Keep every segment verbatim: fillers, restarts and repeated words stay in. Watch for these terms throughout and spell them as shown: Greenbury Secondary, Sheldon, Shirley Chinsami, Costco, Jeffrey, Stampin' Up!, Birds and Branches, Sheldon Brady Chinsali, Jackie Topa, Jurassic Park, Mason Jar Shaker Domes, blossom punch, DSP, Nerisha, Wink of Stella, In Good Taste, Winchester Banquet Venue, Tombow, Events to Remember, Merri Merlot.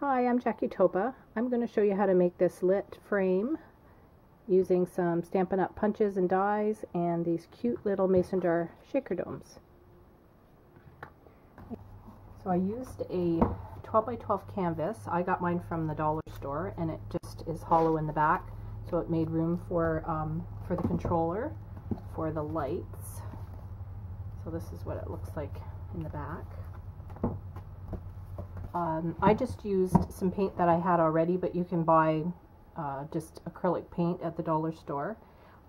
Hi, I'm Jackie Topa. I'm going to show you how to make this lit frame using some Stampin' Up! Punches and dies and these cute little Mason Jar Shaker Domes. So I used a twelve by twelve canvas. I got mine from the dollar store and it just is hollow in the back, so it made room for, um, for the controller, for the lights. So this is what it looks like in the back. Um, I just used some paint that I had already, but you can buy uh, just acrylic paint at the dollar store.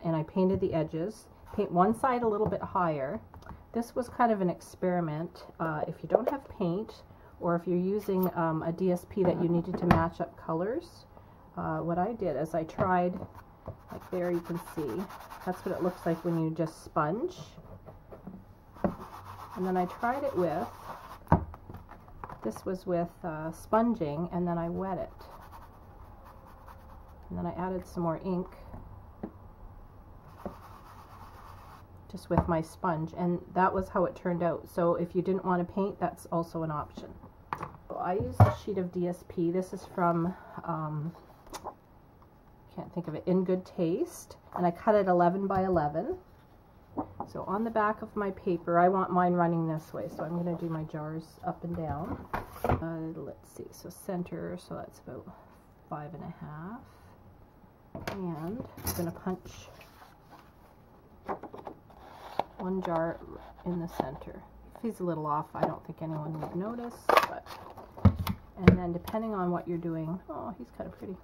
And I painted the edges. Paint one side a little bit higher. This was kind of an experiment. Uh, if you don't have paint, or if you're using um, a D S P that you needed to match up colors, uh, what I did is I tried, like there you can see, that's what it looks like when you just sponge. And then I tried it with This was with uh, sponging, and then I wet it. And then I added some more ink just with my sponge, and that was how it turned out. So if you didn't want to paint, that's also an option. So I used a sheet of D S P. This is from, um, can't think of it, In Good Taste, and I cut it eleven by eleven. So on the back of my paper, I want mine running this way, so I'm going to do my jars up and down. Uh, let's see, so center, so that's about five and a half. And I'm going to punch one jar in the center. If he's a little off, I don't think anyone would notice. But and then depending on what you're doing, oh, he's kind of pretty.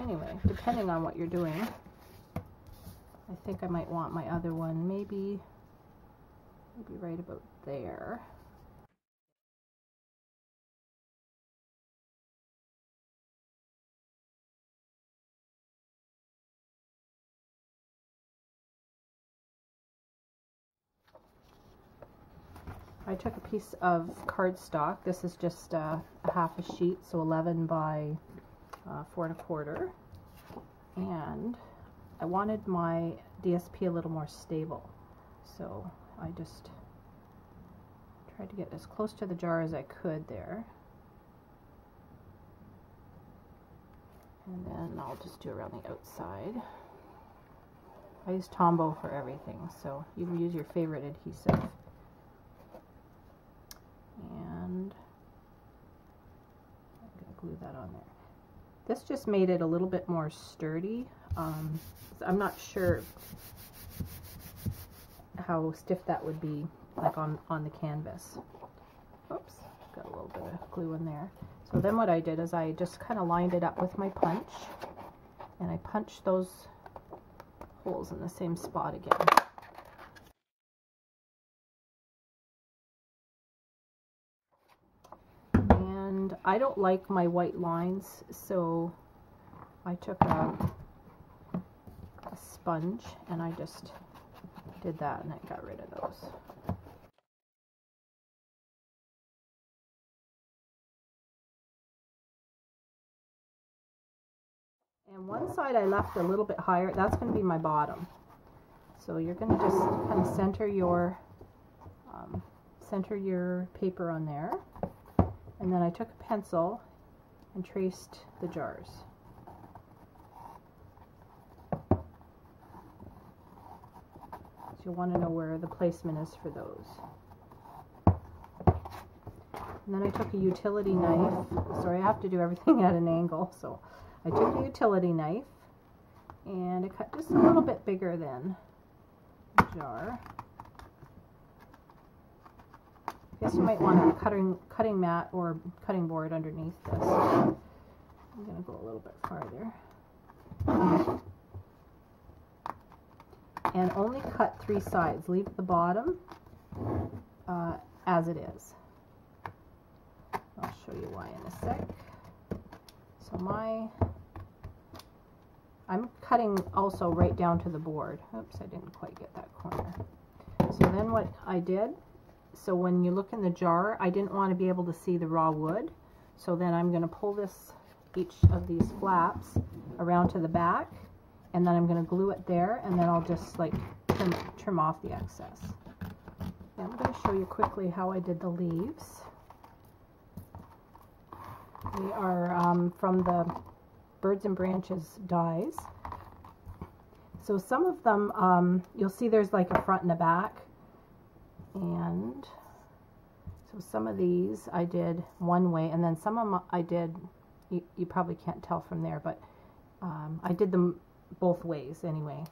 Anyway, depending on what you're doing, I think I might want my other one maybe, maybe right about there. I took a piece of cardstock. This is just uh, a half a sheet, so eleven by four and a quarter, and I wanted my D S P a little more stable, so I just tried to get as close to the jar as I could there. And then I'll just do around the outside. I use Tombow for everything, so you can use your favorite adhesive. And I'm going to glue that on there. This just made it a little bit more sturdy. Um, I'm not sure how stiff that would be, like on, on the canvas. Oops, got a little bit of glue in there. So then what I did is I just kind of lined it up with my punch, and I punched those holes in the same spot again. I don't like my white lines, so I took a, a sponge and I just did that, and I got rid of those. And one side I left a little bit higher. That's going to be my bottom. So you're going to just kind of center your um, center your paper on there. And then I took a pencil and traced the jars. So you'll want to know where the placement is for those. And then I took a utility knife. Sorry, I have to do everything at an angle. So I took a utility knife and I cut just a little bit bigger than the jar. I guess you might want a cutting, cutting mat or cutting board underneath this. I'm going to go a little bit farther. And only cut three sides. Leave the bottom uh, as it is. I'll show you why in a sec. So my... I'm cutting also right down to the board. Oops, I didn't quite get that corner. So then what I did... So when you look in the jar, I didn't want to be able to see the raw wood. So then I'm going to pull this, each of these flaps around to the back, and then I'm going to glue it there, and then I'll just like trim, trim off the excess. Now I'm going to show you quickly how I did the leaves. They are um, from the Birds and Branches dies. So some of them, um, you'll see there's like a front and a back. And so some of these I did one way, and then some of them I did, you, you probably can't tell from there, but um, I did them both ways anyway.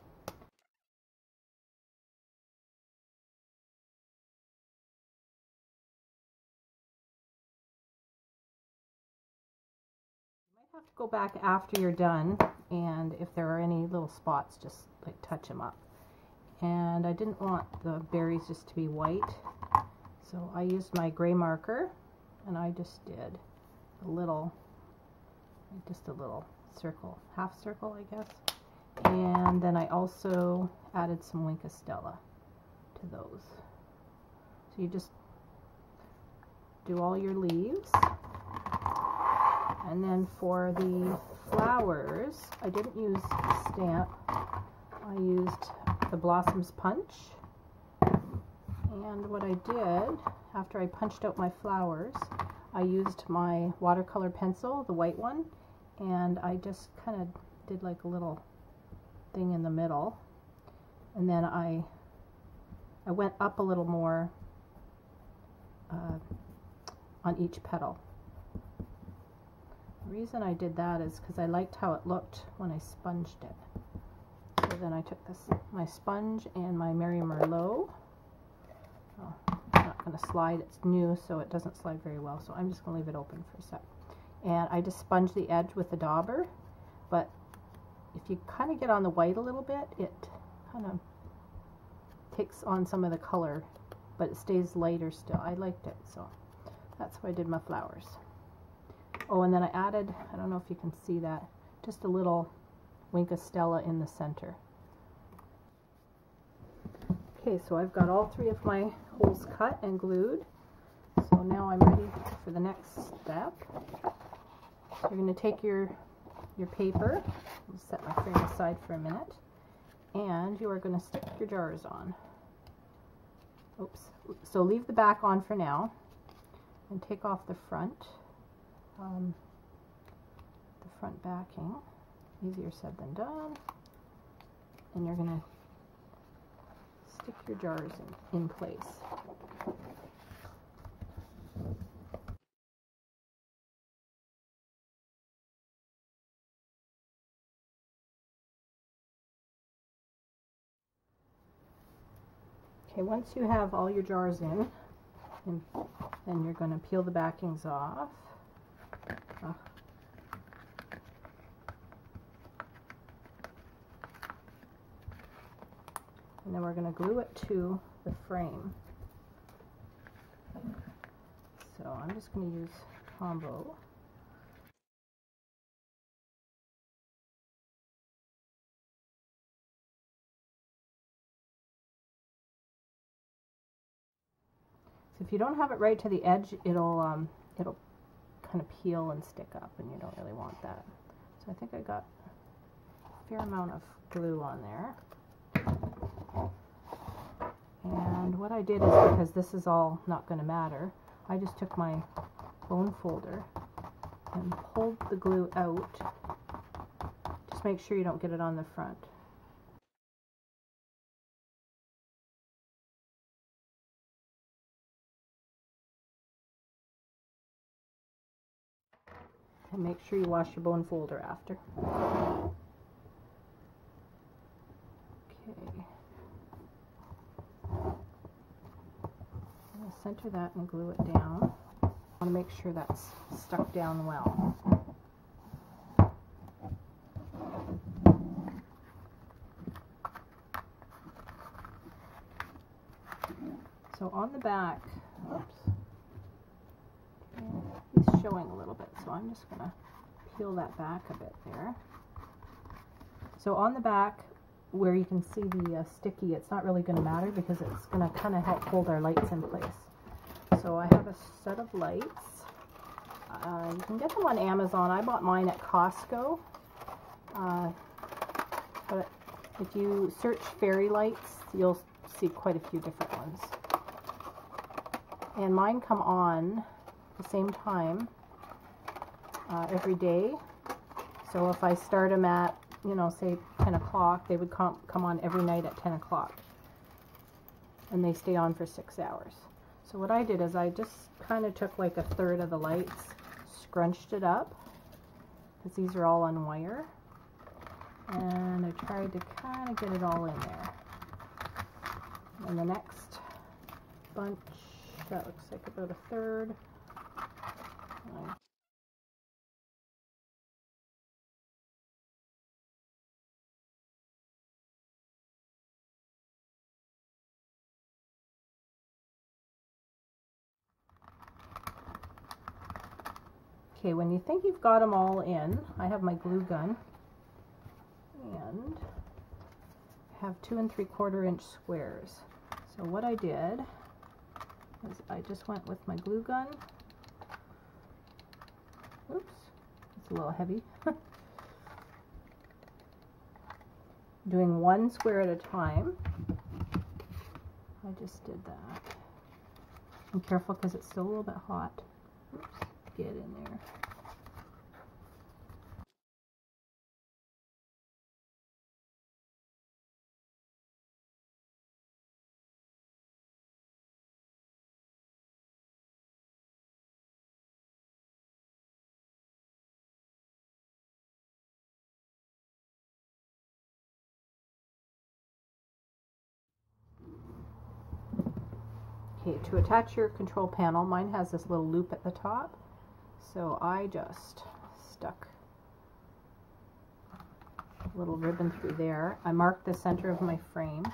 Have to go back after you're done, and if there are any little spots, just like touch them up. And I didn't want the berries just to be white, so I used my gray marker and I just did a little, just a little circle, half circle I guess. And then I also added some Wink of Stella to those. So you just do all your leaves. And then for the flowers, I didn't use stamp, I used the Blossoms Punch. And what I did, after I punched out my flowers, I used my watercolor pencil, the white one, and I just kind of did like a little thing in the middle. And then I, I went up a little more uh, on each petal. The reason I did that is because I liked how it looked when I sponged it. So then I took this, my sponge and my Merri Merlot. Oh, it's not going to slide. It's new, so it doesn't slide very well. So I'm just going to leave it open for a sec. And I just sponged the edge with the dauber. But if you kind of get on the white a little bit, it kind of takes on some of the color, but it stays lighter still. I liked it, so that's how I did my flowers. Oh, and then I added, I don't know if you can see that, just a little Wink of Stella in the center. Okay, so I've got all three of my holes cut and glued. So now I'm ready for the next step. You're going to take your, your paper, I'll set my frame aside for a minute, and you are going to stick your jars on. Oops. So leave the back on for now, and take off the front. Um, the front backing, easier said than done, and you're going to stick your jars in, in place. Okay, once you have all your jars in, and then you're going to peel the backings off. Uh, and then we're going to glue it to the frame. So I'm just going to use Tombow. So if you don't have it right to the edge, it'll um, it'll kind of peel and stick up, and you don't really want that. So I think I got a fair amount of glue on there. And what I did is, because this is all not going to matter, I just took my bone folder and pulled the glue out. Just make sure you don't get it on the front. And make sure you wash your bone folder after. Okay. I'm going to center that and glue it down. I want to make sure that's stuck down well. So on the back, oops. Showing a little bit, so I'm just going to peel that back a bit there. So on the back, where you can see the uh, sticky, it's not really going to matter because it's going to kind of help hold our lights in place. So I have a set of lights. Uh, you can get them on Amazon. I bought mine at Costco. Uh, but if you search fairy lights, you'll see quite a few different ones. And mine come on the same time uh, every day. So if I start them at, you know, say ten o'clock, they would come, come on every night at ten o'clock. And they stay on for six hours. So what I did is I just kind of took like a third of the lights, scrunched it up, because these are all on wire. And I tried to kind of get it all in there. And the next bunch, that looks like about a third. Okay, when you think you've got them all in, I have my glue gun and have two and three quarter inch squares. So what I did is I just went with my glue gun. Oops, it's a little heavy. Doing one square at a time. I just did that. I'm careful because it's still a little bit hot. Oops, get in there. To attach your control panel, mine has this little loop at the top, so I just stuck a little ribbon through there. I marked the center of my frame.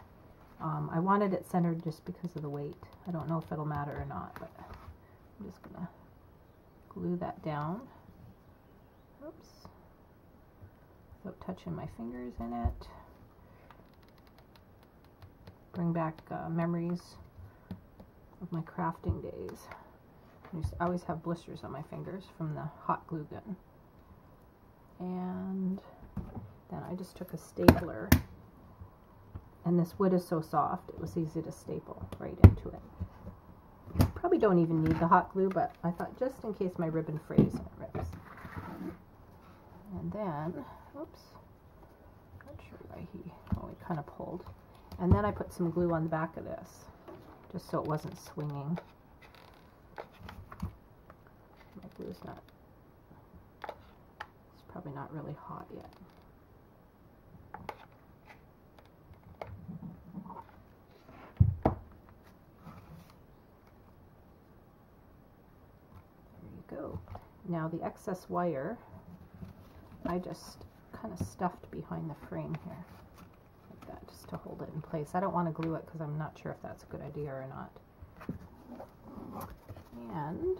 Um, I wanted it centered just because of the weight. I don't know if it'll matter or not, but I'm just gonna glue that down. Oops, without touching my fingers in it. Bring back uh, memories of my crafting days. I used to always have blisters on my fingers from the hot glue gun. And then I just took a stapler, and this wood is so soft it was easy to staple right into it. Probably don't even need the hot glue, but I thought just in case my ribbon frays and it rips. And then, oops, not sure why he only kind of pulled. And then I put some glue on the back of this, just so it wasn't swinging. My glue's not, it's probably not really hot yet. There you go. Now the excess wire, I just kind of stuffed behind the frame here. That just to hold it in place. I don't want to glue it because I'm not sure if that's a good idea or not. And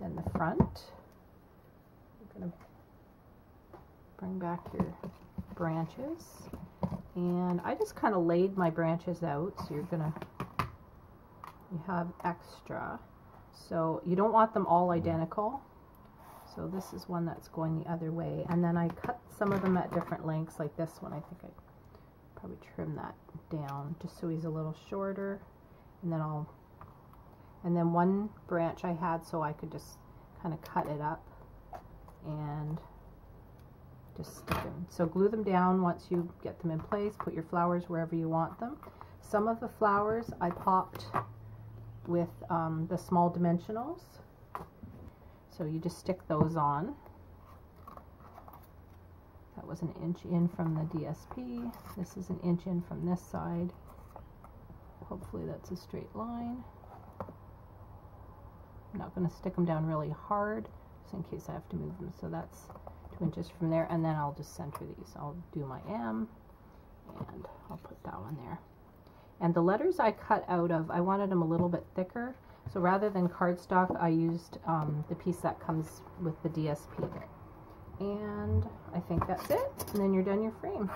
then the front, I'm going to bring back your branches, and I just kind of laid my branches out, so you're gonna you have extra, so you don't want them all identical. So this is one that's going the other way, and then I cut some of them at different lengths, like this one. I think I probably trim that down just so he's a little shorter, and then I'll and then one branch I had, so I could just kind of cut it up and just stick them. So glue them down once you get them in place. Put your flowers wherever you want them. Some of the flowers I popped with um, the small dimensionals, so you just stick those on. That was an inch in from the D S P. This is an inch in from this side. Hopefully that's a straight line. I'm not going to stick them down really hard, just in case I have to move them. So that's two inches from there, and then I'll just center these. I'll do my M, and I'll put that one there. And the letters I cut out of, I wanted them a little bit thicker, so rather than cardstock, I used um, the piece that comes with the D S P. And I think that's it, and then you're done your frame.